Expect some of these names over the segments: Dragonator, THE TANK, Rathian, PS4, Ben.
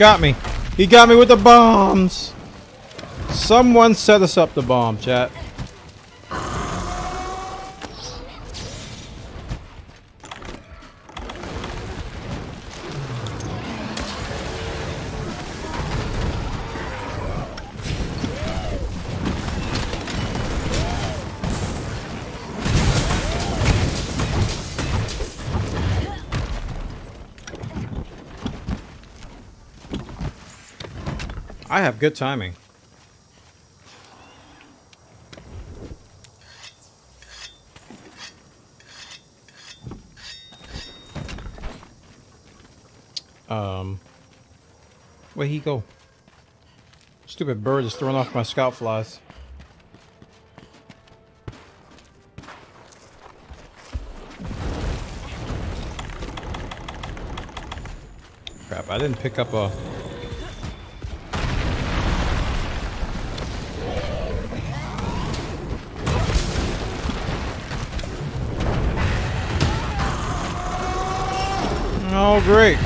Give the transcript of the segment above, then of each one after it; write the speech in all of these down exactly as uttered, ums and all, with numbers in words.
Got me. He got me with the bombs. Someone set us up the bomb, chat. I have good timing. Um, where'd he go? Stupid bird is throwing off my scout flies. Crap, I didn't pick up a... Oh, great.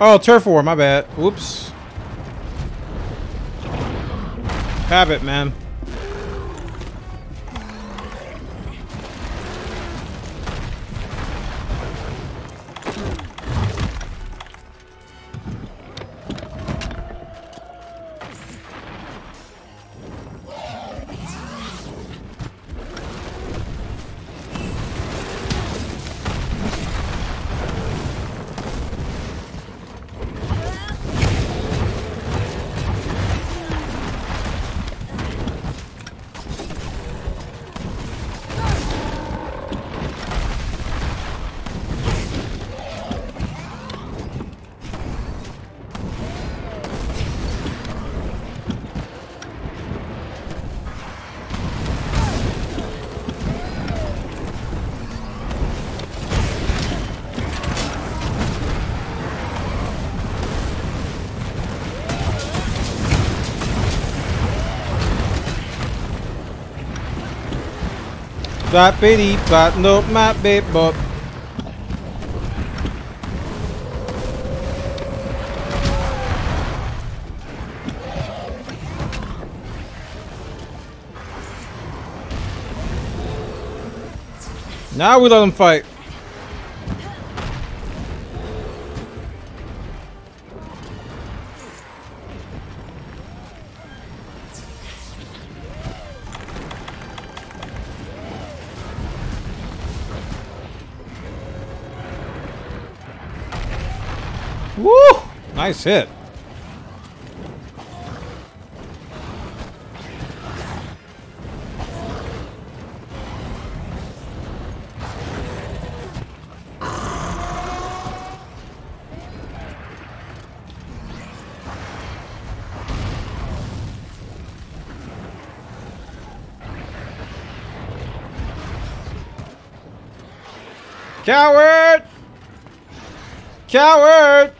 Oh, turf war, my bad. Oops. Habit, man. That bitty, but no, my bit, but. Now we let them fight. Woo! Nice hit. Coward! Coward!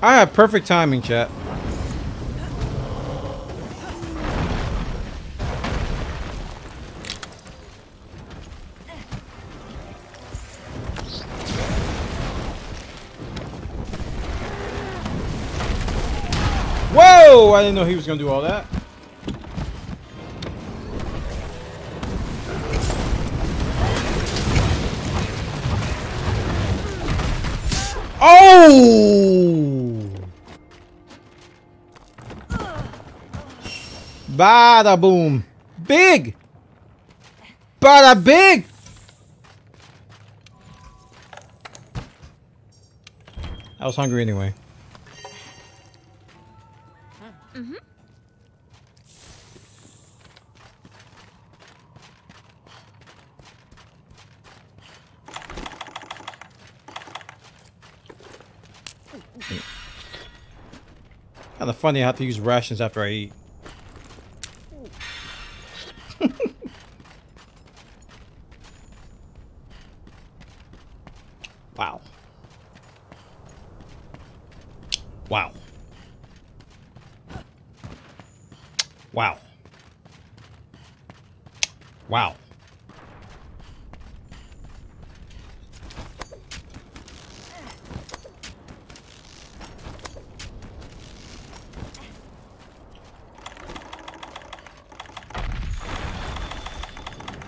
I have perfect timing, chat. Whoa! I didn't know he was gonna do all that. Oh! Bada boom. big! Bada big! I was hungry anyway. Mm-hmm. Kinda funny I have to use rations after I eat. Wow. Wow. Wow. Wow.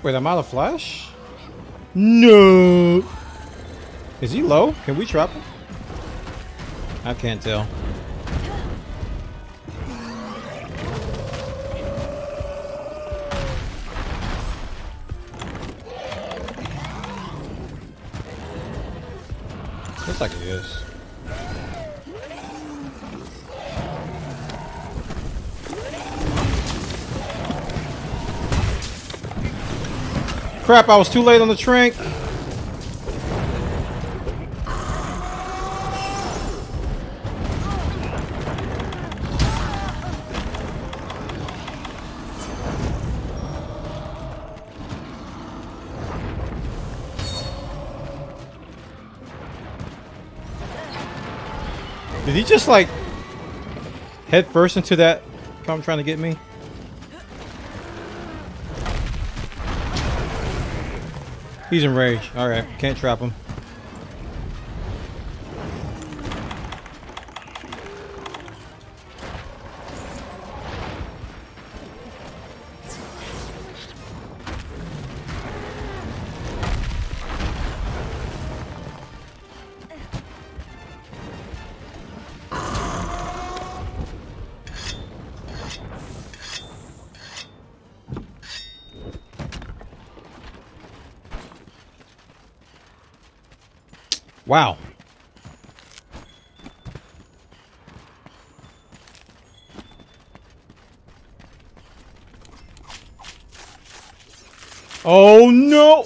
Wait, I'm out of flash? No. Is he low? Can we trap him? I can't tell. Looks like he is. Crap, I was too late on the trink. Did he just like head first into that come trying to get me? He's enraged. Alright, can't trap him. Wow. Oh no.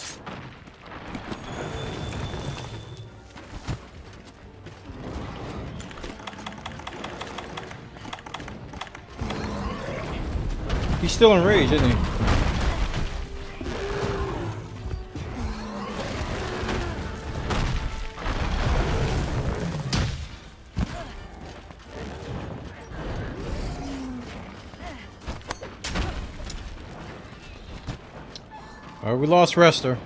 He's still enraged, isn't he? Alright, we lost Rester.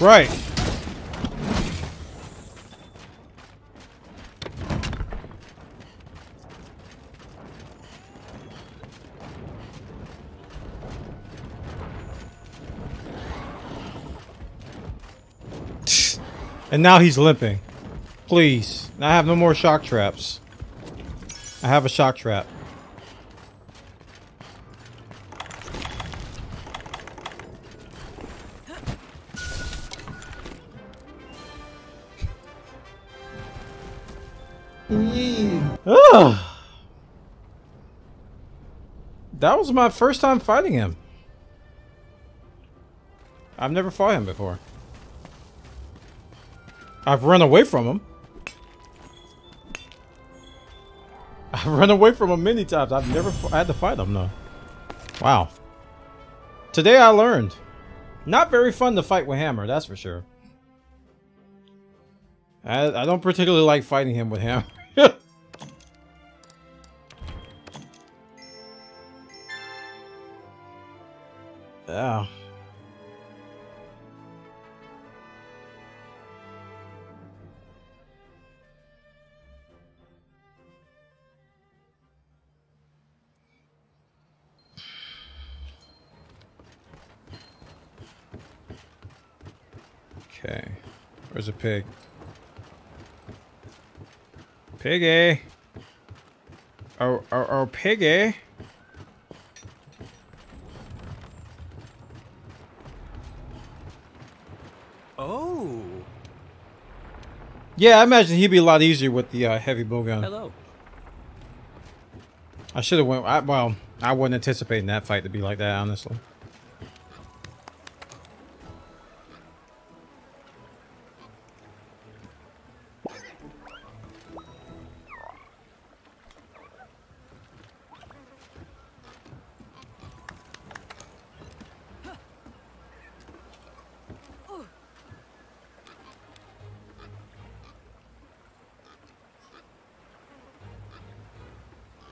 Right. And now he's limping. Please. I have no more shock traps. I have a shock trap. Oh. That was my first time fighting him. I've never fought him before. I've run away from him. I've run away from him many times. I've never I had to fight him though. Wow. Today I learned. Not very fun to fight with Hammer, that's for sure. I, I don't particularly like fighting him with Hammer. Yeah. Okay, where's a pig? Piggy! Oh, oh, oh, piggy! Oh! Yeah, I imagine he'd be a lot easier with the uh, heavy bowgun. Hello. I should have went, I, well, I wasn't anticipating that fight to be like that, honestly.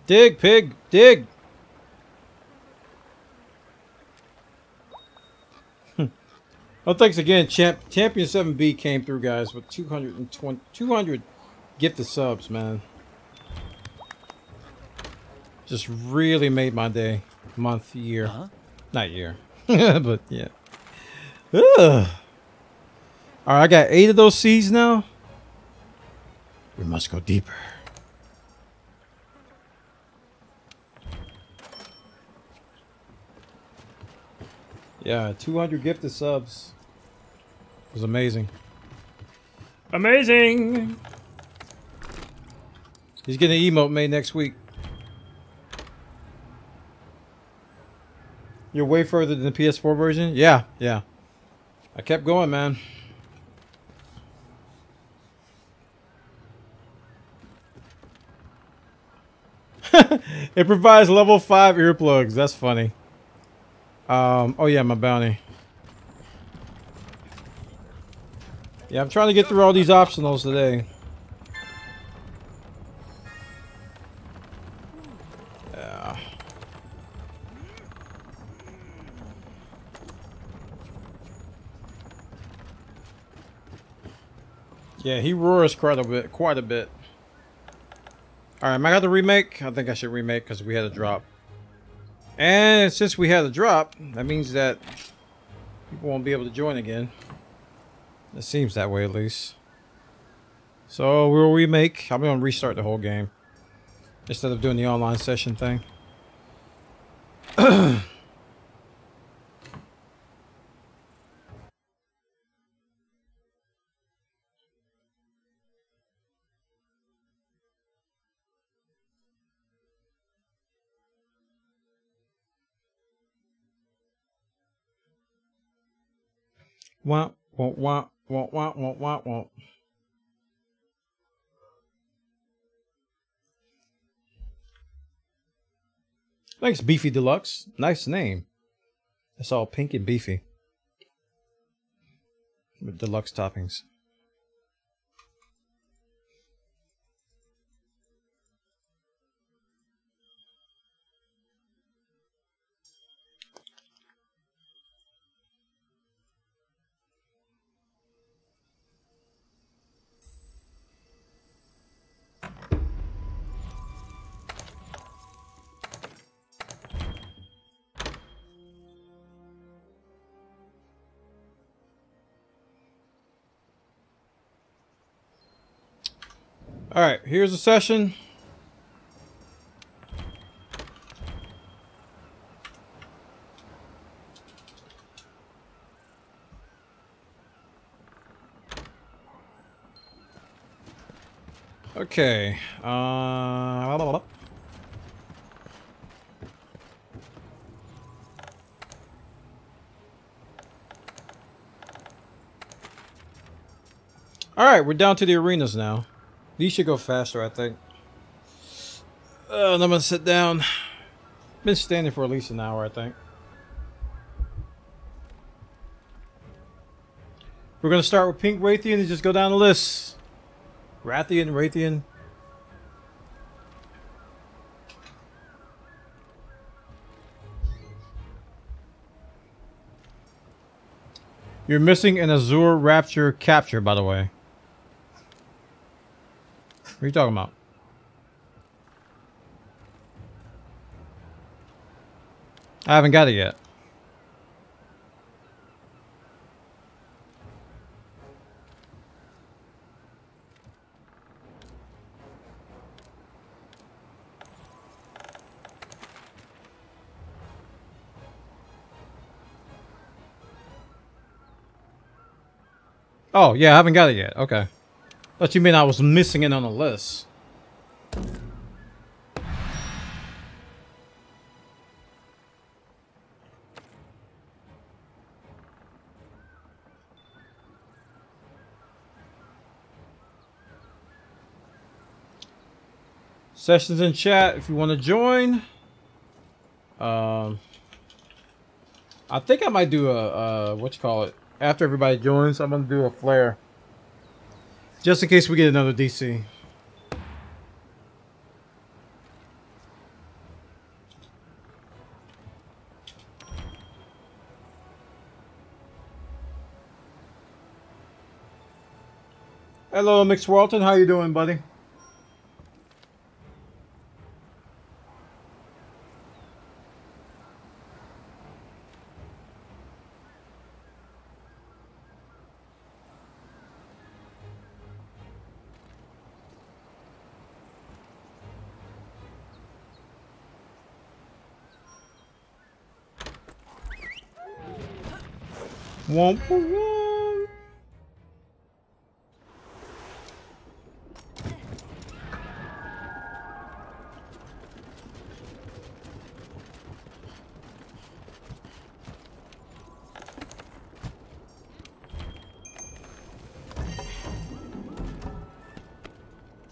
Dig, pig, dig! Oh, thanks again, champ. Champion seven B came through, guys, with two hundred twenty, two hundred gifted subs, man. Just really made my day, month, year. Huh? Not year, but yeah. Ugh. All right, I got eight of those seeds now. We must go deeper. Yeah, two hundred gifted subs. It was amazing. Amazing! He's getting an emote made next week. You're way further than the P S four version? Yeah, yeah. I kept going, man. It provides level five earplugs. That's funny. Um, oh yeah, my bounty. Yeah, I'm trying to get through all these optionals today. Yeah. Yeah, he roars quite a bit, quite a bit. Alright, am I gonna remake? I think I should remake because we had a drop. And since we had a drop, that means that people won't be able to join again. It seems that way, at least. So we'll remake. I'm going to restart the whole game instead of doing the online session thing. Womp, womp, womp, womp, womp, womp, womp, womp. Thanks, Beefy Deluxe. Nice name. It's all pink and beefy. With deluxe toppings. Alright, here's a session. Okay, uh... blah, blah, blah. Alright, we're down to the arenas now. These should go faster, I think. Uh, and I'm gonna sit down. Been standing for at least an hour, I think. We're gonna start with Pink Wraithian and just go down the list. Rathian, Wraithian. You're missing an Azure Rapture capture, by the way. What are you talking about? I haven't got it yet. Oh, yeah, I haven't got it yet. Okay. But you mean I was missing it on the list. Sessions in chat if you want to join. Um, I think I might do a, uh, what you call it? After everybody joins, I'm going to do a flare. Just in case we get another D C. Hello, Mix Walton. How you doing, buddy? Womp womp.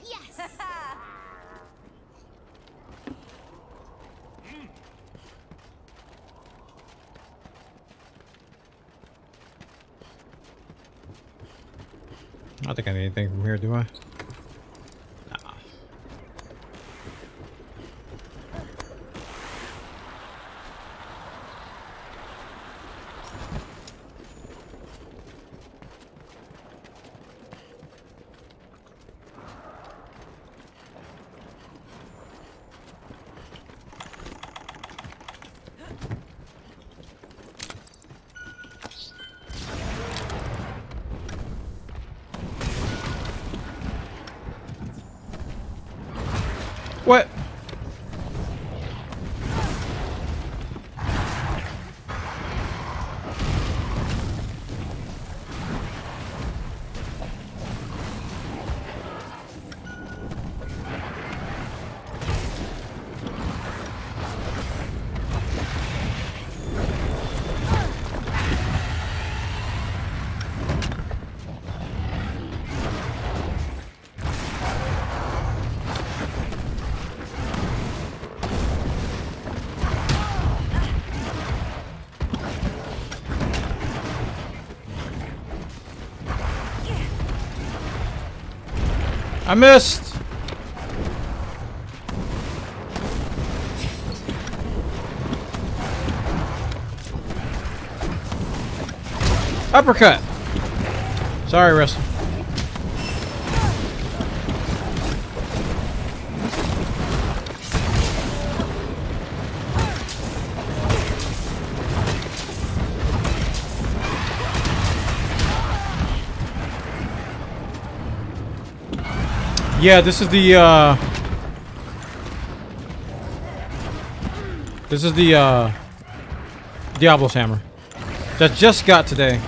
Yes. I don't think I need anything from here, do I? Nah. What? I missed. Uppercut. Sorry, Russell. Yeah, this is the, uh... This is the, uh... Diablo's hammer. That just got today.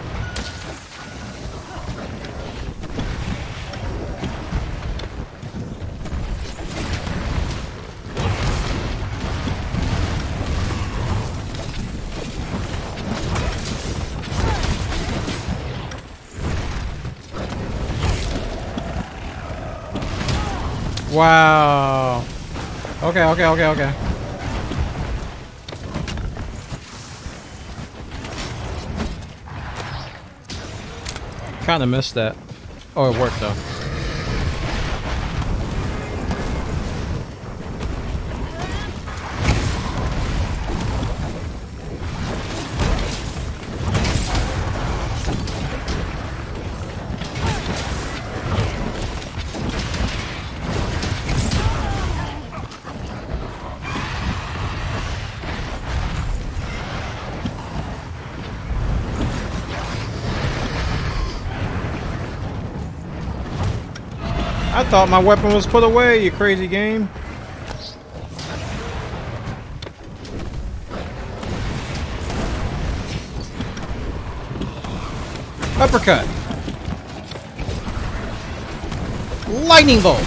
Wow. Okay, okay, okay, okay. Kinda missed that. Oh, it worked though. I thought my weapon was put away, you crazy game. Uppercut. Lightning bolt.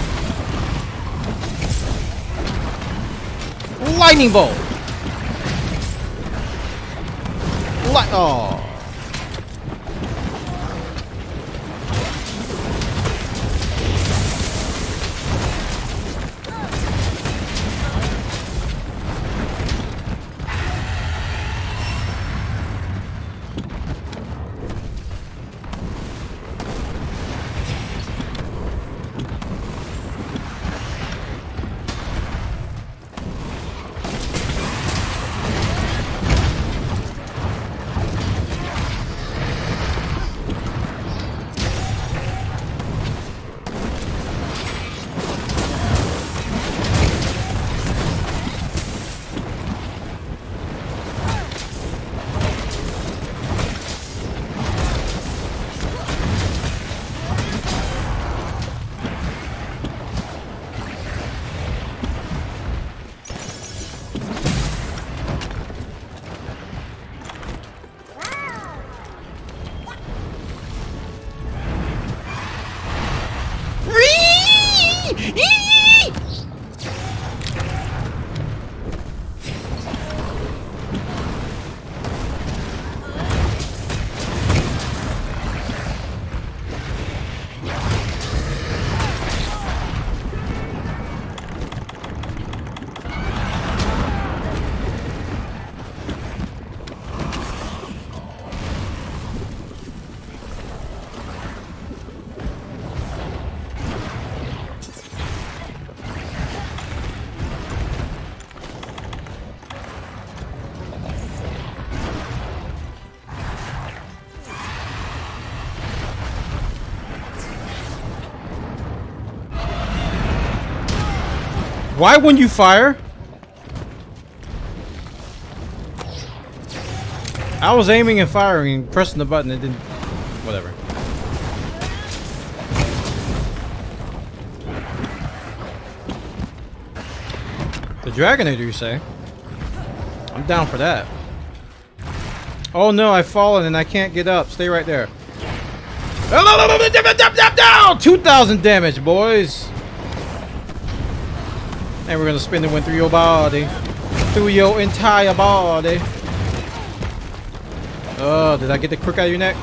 Lightning bolt. Light. Oh. Why wouldn't you fire? I was aiming and firing, pressing the button, it didn't... Whatever. The Dragonator, you say? I'm down for that. Oh no, I've fallen and I can't get up. Stay right there. two thousand damage, boys! And we're gonna spin the wind through your body. Through your entire body. Oh, did I get the crook out of your neck?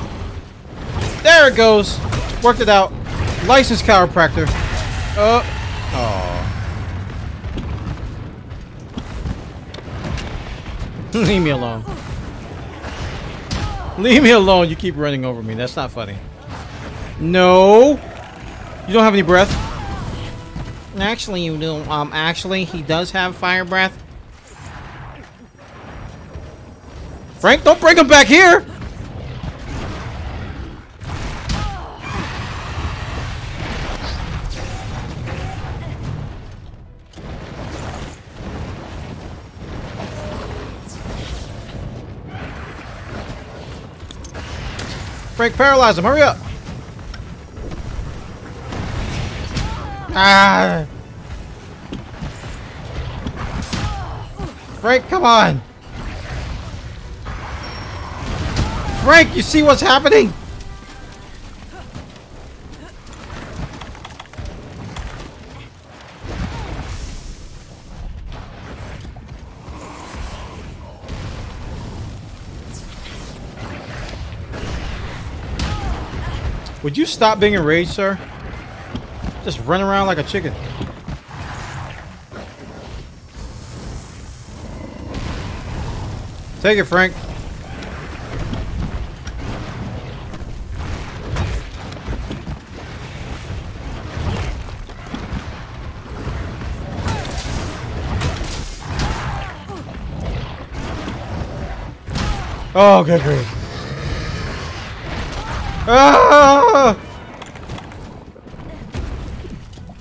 There it goes. Worked it out. Licensed chiropractor. Uh oh. Leave me alone. Leave me alone. You keep running over me. That's not funny. No. You don't have any breath. Actually, you do. Um, actually, he does have fire breath. Frank, don't bring him back here! Frank, paralyze him. Hurry up! Ah! Frank, come on! Frank, you see what's happening? Would you stop being enraged, sir? Just run around like a chicken. Take it, Frank. Oh, good grief. Ah!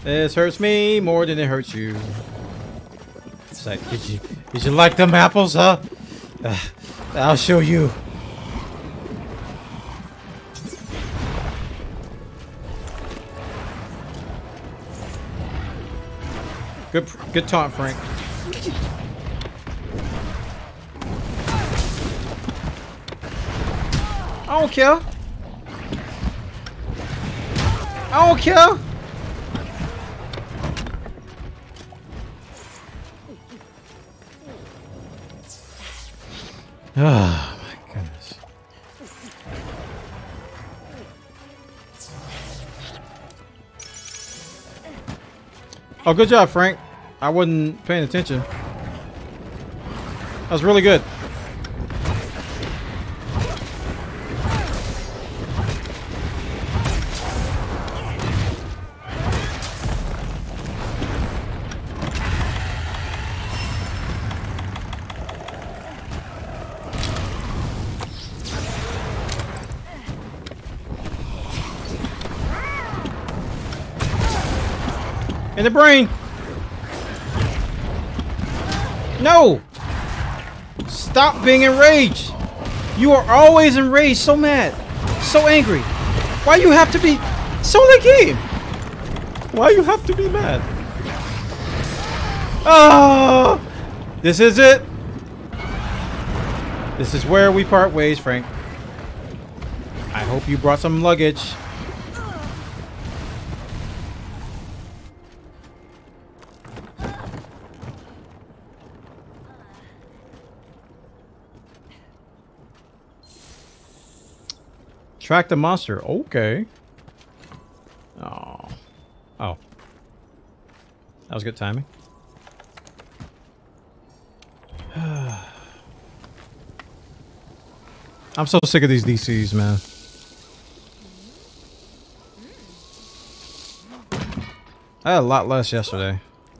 This hurts me more than it hurts you. It's like, did you, did you like them apples, huh? Uh, I'll show you. Good, good taunt, Frank. I don't care. I don't care. Oh my goodness. Oh, good job, Frank. I wasn't paying attention. That was really good. In the brain. No. Stop being enraged. You are always enraged, so mad, so angry. Why you have to be so in the game? Why you have to be mad? Oh, this is it. This is where we part ways, Frank. I hope you brought some luggage. Track the monster. Okay. Oh. Oh. That was good timing. I'm so sick of these D Cs, man. I had a lot less yesterday.